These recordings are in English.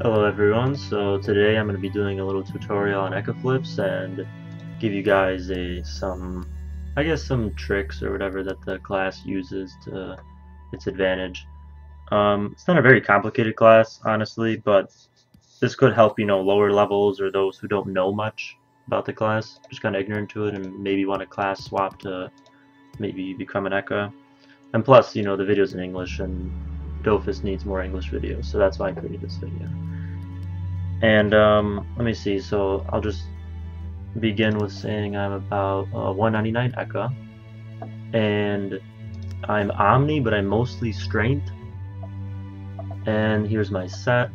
Hello everyone, so today I'm going to be doing a little tutorial on Ecaflips and give you guys some tricks or whatever that the class uses to its advantage. It's not a very complicated class, honestly, but this could help, you know, lower levels or those who don't know much about the class, just kind of ignorant to it and maybe want a class swap to maybe become an Eca. And plus, you know, the video's in English and Dofus needs more English videos, so that's why I created this video. And let me see, so I'll just begin with saying I'm about 199 Eca, and I'm Omni, but I'm mostly Strength. And here's my set.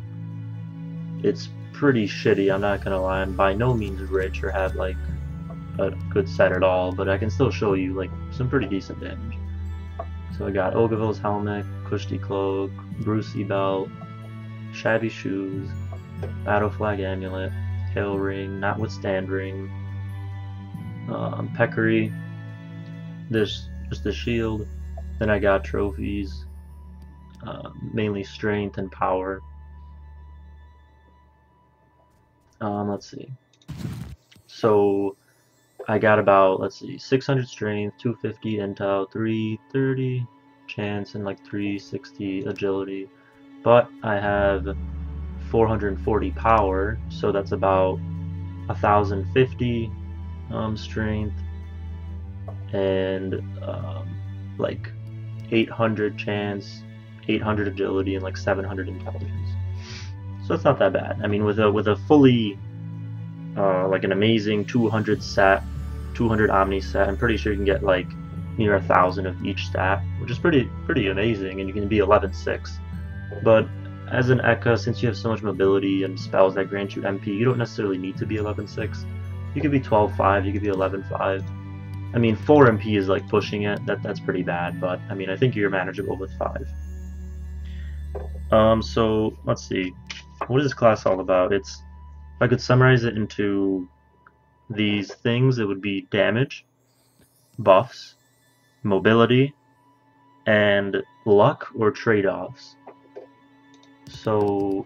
It's pretty shitty, I'm not gonna lie. I'm by no means rich or have like a good set at all, but I can still show you like some pretty decent damage. So I got Ogaville's helmet, Kushdie cloak, Brucey belt, shabby shoes, battle flag amulet, hail ring, notwithstand ring, peccary, just the shield. Then I got trophies, mainly strength and power. Let's see. So I got about, 600 strength, 250 intel, 330 chance, and like 360 agility. But I have 440 power, so that's about 1050 strength, and like 800 chance, 800 agility, and like 700 intelligence. So it's not that bad. I mean, with a fully like an amazing 200 set, 200 Omni set, I'm pretty sure you can get like near 1,000 of each stat, which is pretty amazing, and you can be 11-6. But as an Eca, since you have so much mobility and spells that grant you MP, you don't necessarily need to be 11-6. You could be 12-5, you could be 11-5. I mean, 4 MP is like pushing it, that's pretty bad, but I mean, I think you're manageable with 5. So let's see, what is this class all about? It's, if I could summarize it into these things, it would be damage, buffs, mobility, and luck or trade-offs. So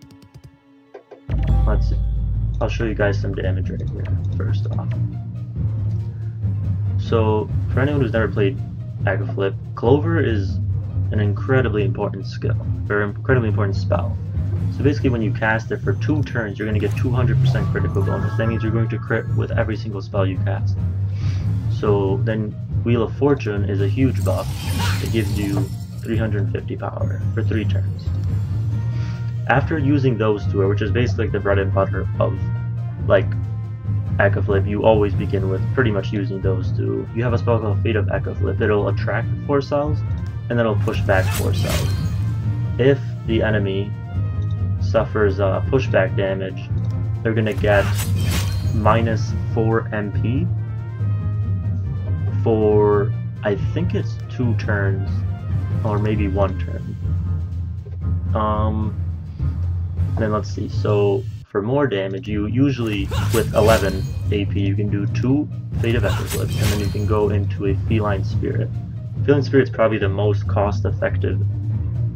let's see. I'll show you guys some damage right here first off. So for anyone who's never played Ecaflip, Clover is an incredibly important skill, or incredibly important spell. So basically when you cast it for 2 turns, you're going to get 200% critical bonus. That means you're going to crit with every single spell you cast. So then Wheel of Fortune is a huge buff. It gives you 350 power for 3 turns. After using those two, which is basically like the bread and butter of like Ecaflip, you always begin with pretty much using those two. You have a spell called Fate of Ecaflip. It'll attract 4 cells, and then it'll push back 4 cells. If the enemy suffers pushback damage, they're gonna get minus 4 MP for, I think it's 2 turns or maybe 1 turn. Then let's see, so for more damage, you usually with 11 AP you can do 2 Fate of Ecaflips, and then you can go into a Feline Spirit. Feline Spirit's probably the most cost effective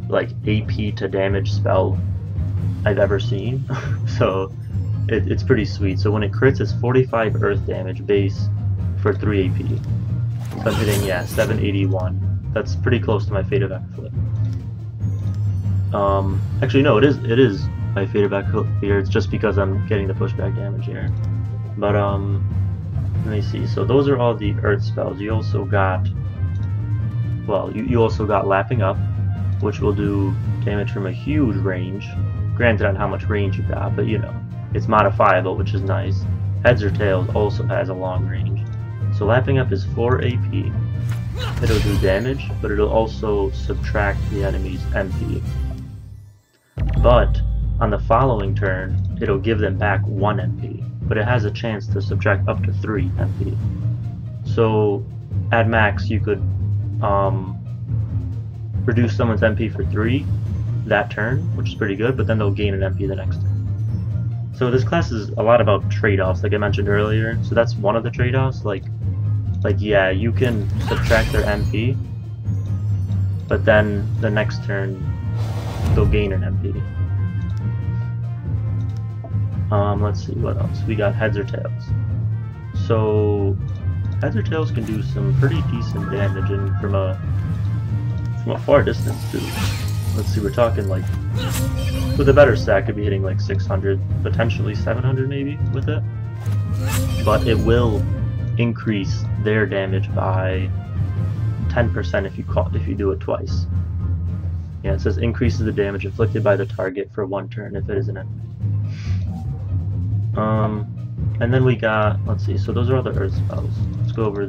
like AP to damage spell I've ever seen. So it's pretty sweet. So when it crits, it's 45 earth damage base for 3 AP. So I'm hitting, yeah, 781. That's pretty close to my Fate of Ecaflip. Actually no, it is my Fate of Ecaflip here. It's just because I'm getting the pushback damage here. But let me see. So those are all the earth spells. You also got, well, you also got Lapping Up, which will do damage from a huge range. Granted on how much range you got, but you know, it's modifiable, which is nice. Heads or Tails also has a long range. So Lapping Up is 4 AP. It'll do damage, but it'll also subtract the enemy's MP. But on the following turn, it'll give them back 1 MP, but it has a chance to subtract up to 3 MP. So at max, you could reduce someone's MP for 3, that turn, which is pretty good, but then they'll gain an MP the next turn. So this class is a lot about trade-offs, like I mentioned earlier. So that's one of the trade-offs, like yeah, you can subtract their MP, but then the next turn they'll gain an MP. Let's see what else. We got Heads or Tails. So Heads or Tails can do some pretty decent damage, and from a far distance too. Let's see, we're talking like, with a better stack, it'd be hitting like 600, potentially 700 maybe with it. But it will increase their damage by 10% if you do it twice. Yeah, it says increases the damage inflicted by the target for one turn if it is an enemy. And then we got, let's see, so those are all the earth spells. Let's go over,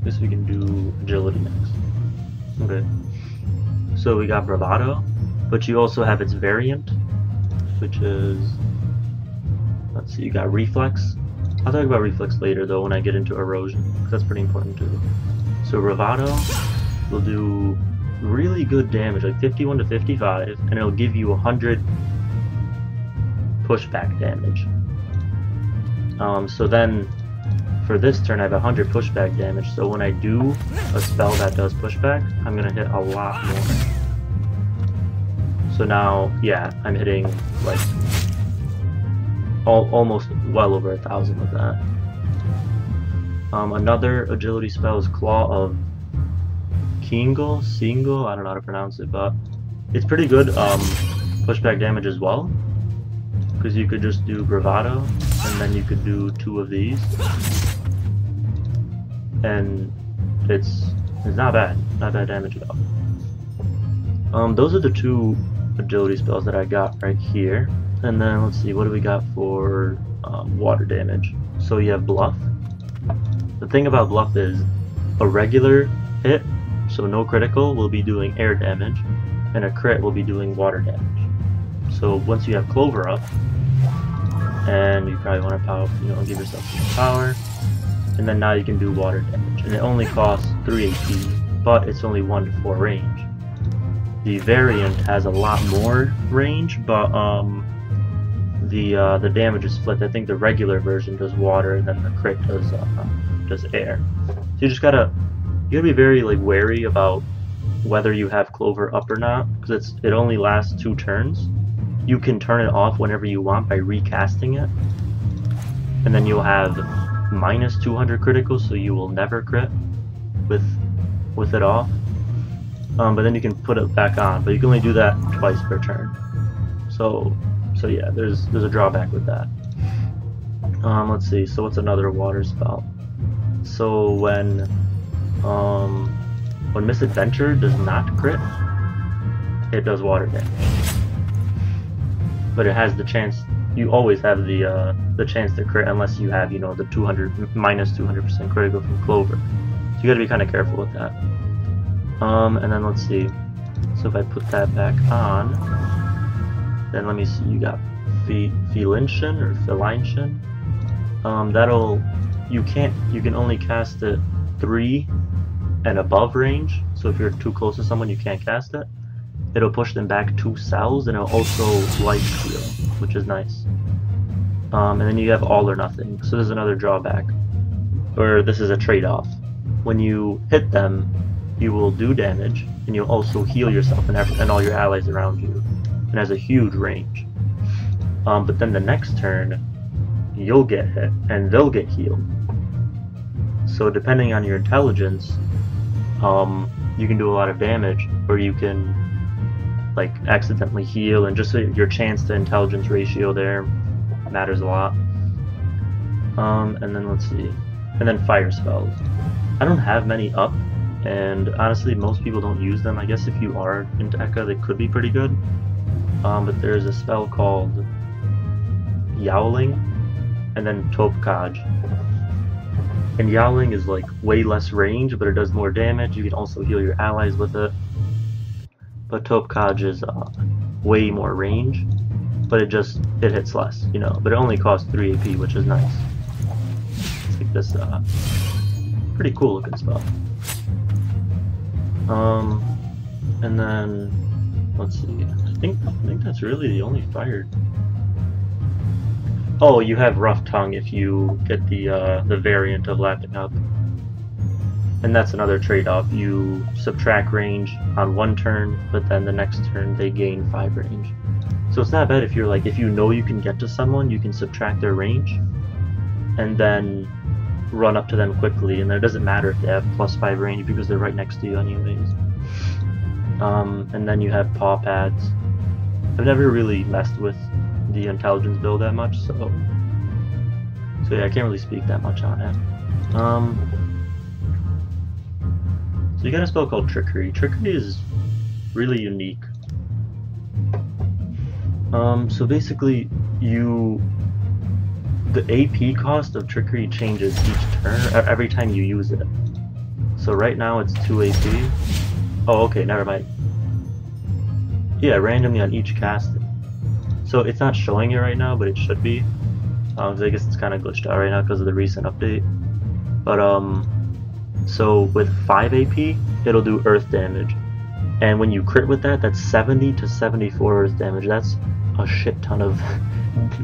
I guess we can do agility next. Okay. So we got Bravado, but you also have its variant, which is, let's see, you got Reflex. I'll talk about Reflex later though when I get into Erosion, because that's pretty important too. So Bravado will do really good damage, like 51 to 55, and it'll give you 100 pushback damage. So then for this turn I have 100 pushback damage, so when I do a spell that does pushback, I'm gonna hit a lot more. So now, yeah, I'm hitting like almost well over 1,000 with that. Another agility spell is Claw of Ceangal, I don't know how to pronounce it, but it's pretty good pushback damage as well, because you could just do Bravado, and then you could do two of these, and it's not bad damage at all. Those are the two agility spells that I got right here. And then let's see, what do we got for water damage? So you have Bluff. The thing about Bluff is a regular hit, so no critical, will be doing air damage, and a crit will be doing water damage. So once you have Clover up, and you probably want to power, give yourself some power, and then now you can do water damage, and it only costs 3 HP, but it's only 1 to 4 range. The variant has a lot more range, but the damage is split. I think the regular version does water, and then the crit does air. So you just gotta be very wary about whether you have Clover up or not, because it only lasts 2 turns. You can turn it off whenever you want by recasting it, and then you'll have minus 200 critical, so you will never crit with it off. But then you can put it back on, but you can only do that twice per turn. So yeah, there's a drawback with that. Let's see, so what's another water spell? So when Misadventure does not crit, it does water damage. But it has the chance, you always have the chance to crit unless you have, the minus 200% critical from Clover. So you gotta be kinda careful with that. And then let's see, so if I put that back on, then let me see, you got Felinchen or Felinchen. You can only cast it 3 and above range, so if you're too close to someone you can't cast it. It'll push them back 2 cells, and it'll also life steal, which is nice. And then you have All or Nothing, so there's another drawback, or this is a trade-off. When you hit them, you will do damage, and you'll also heal yourself and all your allies around you. And has a huge range, but then the next turn you'll get hit and they'll get healed. So depending on your intelligence, you can do a lot of damage, or you can accidentally heal, and just so your chance to intelligence ratio there matters a lot. And then let's see, and then fire spells. I don't have many up, and honestly most people don't use them. I guess if you are into Eka, they could be pretty good. But there's a spell called Yowling, and then Topkaj. And Yowling is way less range, but it does more damage. You can also heal your allies with it. But Topkaj is way more range, but it hits less, But it only costs 3 AP, which is nice. It's like this pretty cool looking spell. And then let's see. I think that's really the only fire. Oh, you have Rough Tongue if you get the variant of Lapping Up. And that's another trade-off. You subtract range on one turn, but then the next turn they gain 5 range. So it's not bad if you're like, if you know you can get to someone, you can subtract their range, and then run up to them quickly, and then it doesn't matter if they have plus 5 range because they're right next to you anyways. And then you have paw pads. I've never really messed with the intelligence build that much, so yeah, I can't really speak that much on it. So you got a spell called Trickery. Trickery is really unique. So basically, the AP cost of Trickery changes each turn, every time you use it. So right now it's 2 AP. Oh, okay, never mind. Yeah, randomly on each cast. So it's not showing it right now, but it should be. Because I guess it's kind of glitched out right now because of the recent update. But so with 5 AP, it'll do earth damage. And when you crit with that, that's 70 to 74 earth damage. That's a shit ton of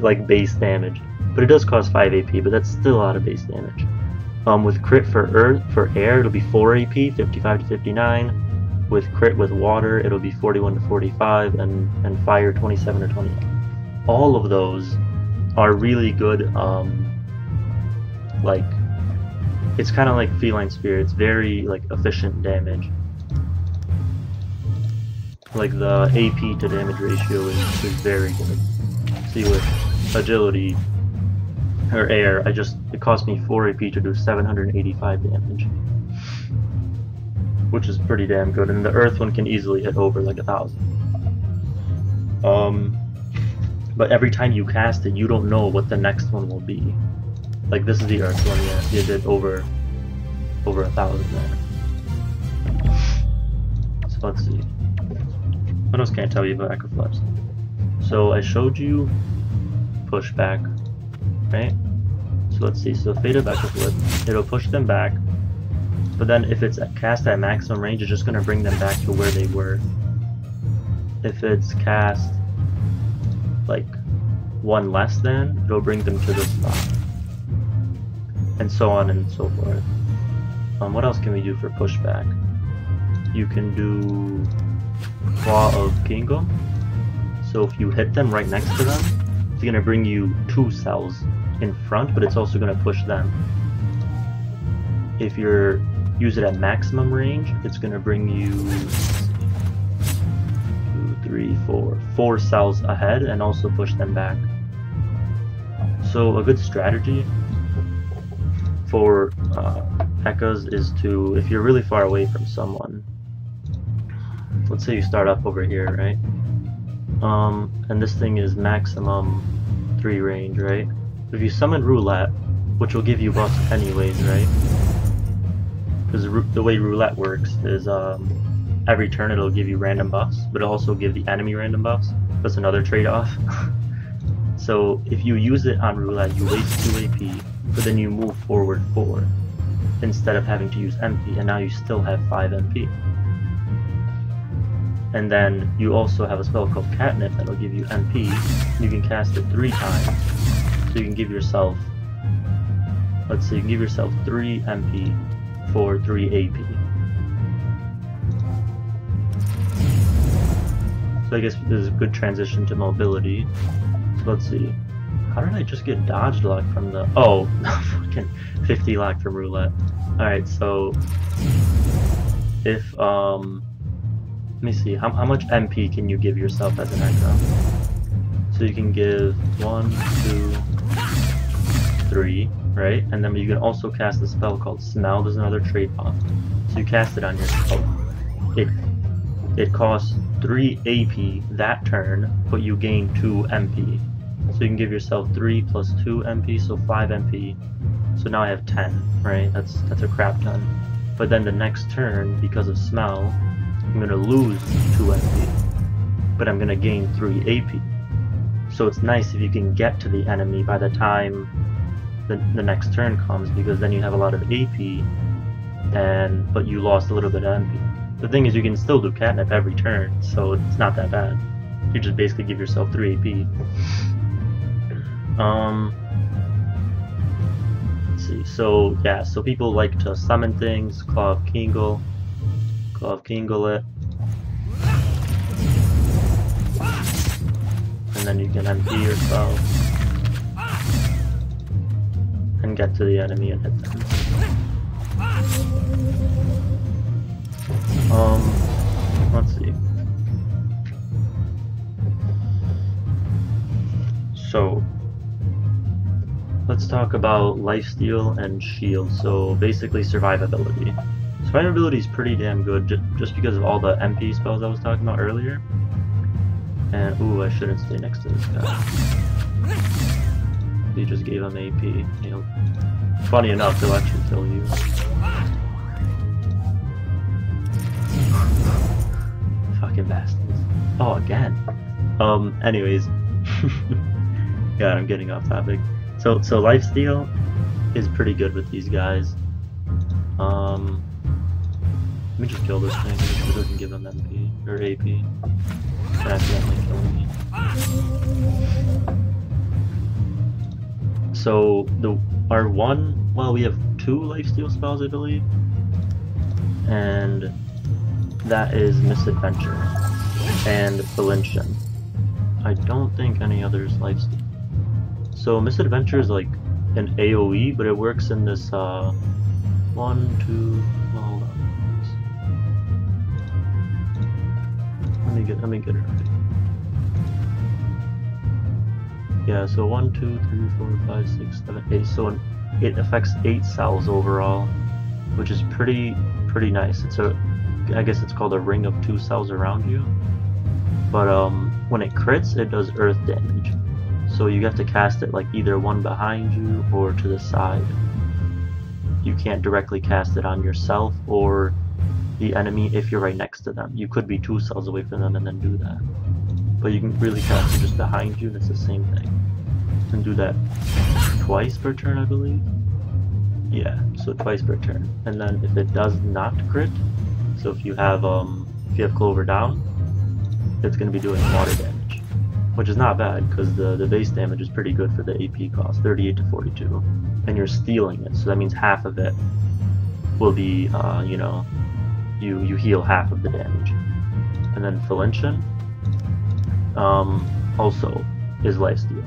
like base damage. But it does cost 5 AP, but that's still a lot of base damage. With crit for air, it'll be 4 AP, 55 to 59. With crit with water, it'll be 41 to 45, and fire 27 to 28. All of those are really good. Like, it's kind of like Feline Spirit. It's very like efficient damage. Like the AP to damage ratio is very good. See, with agility or air, it cost me 4 AP to do 785 damage, which is pretty damn good, and the earth one can easily hit over like 1,000. But every time you cast it, you don't know what the next one will be. Like, this is the earth one, yeah, it did over 1,000 there. So let's see. What else can I tell you about Ecaflips? So I showed you pushback, right? So let's see, so Fate of Ecaflip, it'll push them back. But then if it's cast at maximum range, it's just going to bring them back to where they were. If it's cast like one less than, it'll bring them to the spot. And so on and so forth. What else can we do for pushback? You can do Claw of Kingo. So if you hit them right next to them, it's going to bring you 2 cells in front, but it's also going to push them. If you're use it at maximum range, it's going to bring you 4 cells ahead and also push them back. So a good strategy for Ecas is to, if you're really far away from someone, let's say you start up over here, right? And this thing is maximum 3 range, right? If you summon Roulette, which will give you buffs anyways, right? Because the way Roulette works is every turn it'll give you random buffs, but it'll also give the enemy random buffs. That's another trade-off. So if you use it on Roulette, you waste 2 AP, but then you move forward 4 instead of having to use MP, and now you still have 5 MP. And then you also have a spell called Catnip that'll give you MP. You can cast it 3 times, so you can give yourself, let's say you can give yourself 3 MP for 3 AP. So I guess this is a good transition to mobility. So let's see. How did I just get dodge lock from the... Oh, fucking 50 lock from Roulette. Alright, so... If, let me see. How much MP can you give yourself as an icon? So you can give 1, 2, 3... right? And then you can also cast a spell called Smell. There's another trade-off. So you cast it on yourself. It costs 3 AP that turn, but you gain 2 MP. So you can give yourself 3 plus 2 MP, so 5 MP. So now I have 10, right? That's a crap ton. But then the next turn, because of Smell, I'm going to lose 2 MP, but I'm going to gain 3 AP. So it's nice if you can get to the enemy by the time the next turn comes, because then you have a lot of AP, but you lost a little bit of MP. The thing is, you can still do Catnip every turn, so it's not that bad. You just basically give yourself 3 AP. let's see. So yeah, so people like to summon things. Claw of Kingo, Claw of Kingalet, and then you can MP yourself and get to the enemy and hit them. Let's see. So let's talk about lifesteal and shield, so basically survivability. Survivability is pretty damn good just because of all the MP spells I was talking about earlier. And ooh, I shouldn't stay next to this guy. He just gave him AP. You know, funny enough, they'll actually kill you. Fucking bastards. Oh, again. Anyways. God, I'm getting off topic. So lifesteal is pretty good with these guys. Let me just kill this thing because it doesn't give them MP or AP. It's accidentally killing me. So we have two lifesteal spells, I believe, and that is Misadventure and Felinchen. I don't think any others lifesteal. So Misadventure is like an AoE, but it works in this, 1, 2, let me get it right. Yeah, so 1, 2, 3, 4, 5, 6, 7, 8, so it affects 8 cells overall, which is pretty nice. It's a, I guess it's called a ring of 2 cells around you, but when it crits, it does earth damage. So you have to cast it like either one behind you or to the side. You can't directly cast it on yourself or the enemy if you're right next to them. You could be 2 cells away from them and then do that. But you can really cast it just behind you, and it's the same thing. You can do that twice per turn, I believe. Yeah, so twice per turn. And then if it does not crit, so if you have Clover down, it's going to be doing water damage, which is not bad because the base damage is pretty good for the AP cost, 38 to 42, and you're stealing it, so that means half of it will be, you know, you heal half of the damage. And then Felinchen also is lifesteal,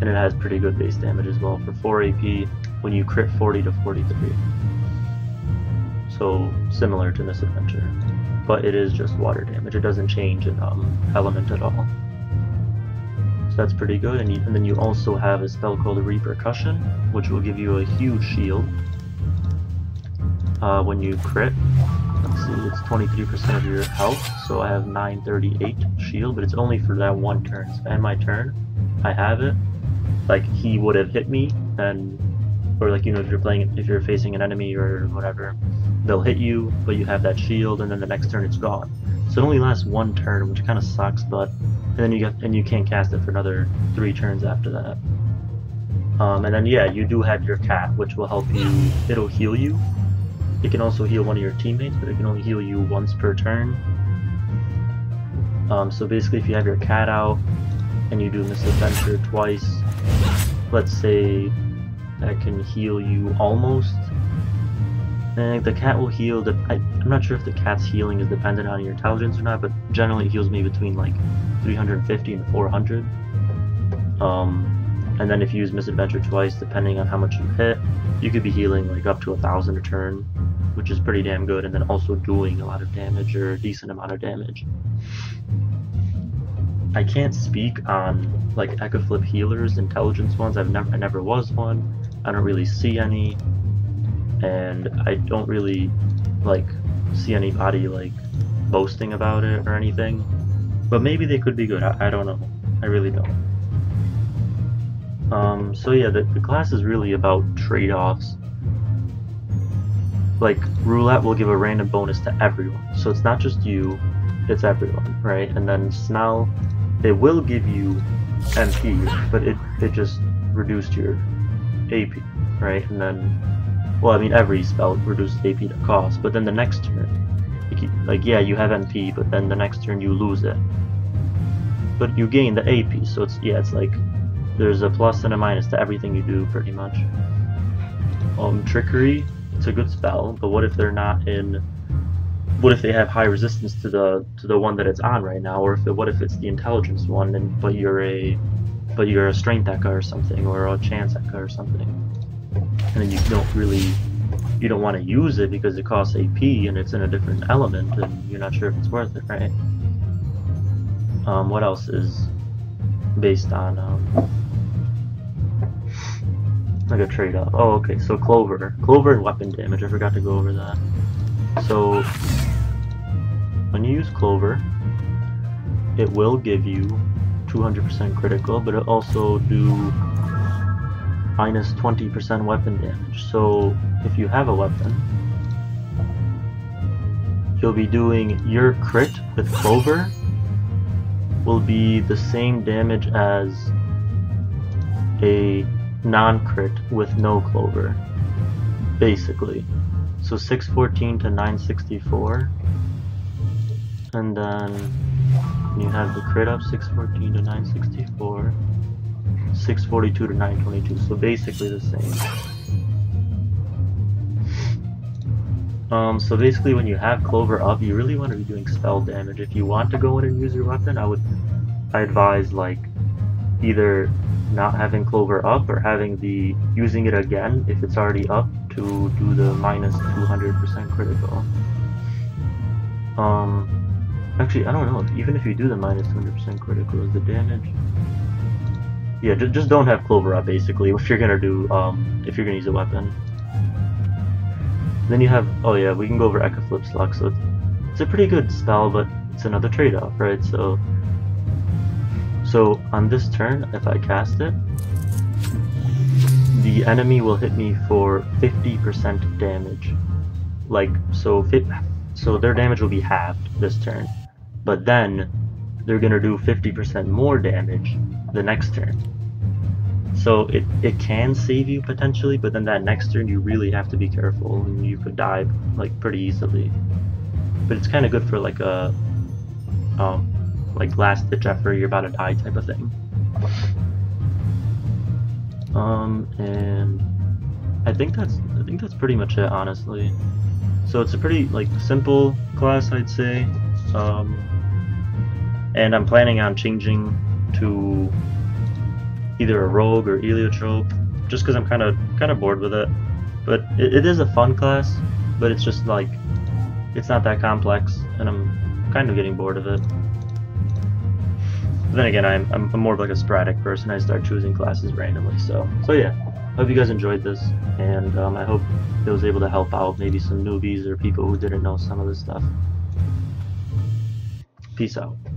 and it has pretty good base damage as well for 4 AP when you crit 40 to 43, so similar to Misadventure, but it is just water damage. It doesn't change in element at all. So that's pretty good, and then you also have a spell called Repercussion, which will give you a huge shield when you crit. Let's see, it's 23% of your health, so I have 938 shield, but it's only for that one turn. So in my turn, I have it. Like, he would have hit me, or like, you know, if you're facing an enemy or whatever, they'll hit you, but you have that shield, and then the next turn it's gone. So it only lasts one turn, which kind of sucks, but and then you can't cast it for another 3 turns after that. And then yeah, you do have your cat, which will help you. It'll heal you. It can also heal one of your teammates, but it can only heal you once per turn. So basically, if you have your cat out and you do Misadventure twice, let's say that can heal you almost. And the cat will heal. I'm not sure if the cat's healing is dependent on your intelligence or not, but generally it heals me between like 350 and 400. And then if you use Misadventure twice, depending on how much you hit, you could be healing like up to 1,000 a turn, which is pretty damn good, and then also doing a lot of damage, or a decent amount of damage. I can't speak on like Ecaflip healers, intelligence ones. I never was one. I don't really see any, and I don't really like see anybody like boasting about it or anything. But maybe they could be good. I don't know. I really don't. So yeah, the class is really about trade-offs. Like, Roulette will give a random bonus to everyone. So it's not just you, it's everyone, right? And then Smell, it will give you MP, but it just reduced your AP, right? And then, well, I mean, every spell reduces AP to cost, but then the next turn, like, yeah, you have MP, but then the next turn you lose it, but you gain the AP, so it's, yeah, it's like there's a plus and a minus to everything you do, pretty much. Trickery, it's a good spell, but what if they're not in... What if they have high resistance to the one that it's on right now, or if it, what if it's the intelligence one, and but you're a strength Eka or something, or a chance Eka or something, and then you don't want to use it because it costs AP and it's in a different element, and you're not sure if it's worth it, right? What else is based on like a trade up? Oh, okay, so Clover and weapon damage. I forgot to go over that. So when you use Clover, it will give you 200% critical, but it also do minus 20% weapon damage. So if you have a weapon, you'll be doing your crit with Clover will be the same damage as a non-crit with no Clover, basically. So 614 to 964, and then you have the crit up, 614 to 964, 642 to 922, so basically the same. So basically when you have Clover up, you really want to be doing spell damage. If you want to go in and use your weapon, I advise like either not having Clover up or using it again if it's already up to do the minus 200% critical. Actually, I don't know. Even if you do the minus 200% critical, is the damage? Yeah, just don't have Clover up basically. If you're gonna do, if you're gonna use a weapon, then you have. Oh yeah, we can go over Ecaflip's luck. So it's a pretty good spell, but it's another trade-off, right? So on this turn, if I cast it, the enemy will hit me for 50% damage. Like, so their damage will be halved this turn. But then, they're gonna do 50% more damage the next turn. So it can save you potentially, but then that next turn you really have to be careful and you could die like pretty easily. But it's kinda good for like a like last-ditch effort, you're about to die type of thing. And I think that's pretty much it, honestly. So it's a pretty like simple class, I'd say. And I'm planning on changing to either a rogue or heliotrope, just because I'm kind of bored with it. But it is a fun class, but it's just like it's not that complex, and I'm kind of getting bored of it. But then again, I'm more of like a sporadic person. I start choosing classes randomly, so yeah. Hope you guys enjoyed this, and I hope it was able to help out maybe some newbies or people who didn't know some of this stuff. Peace out.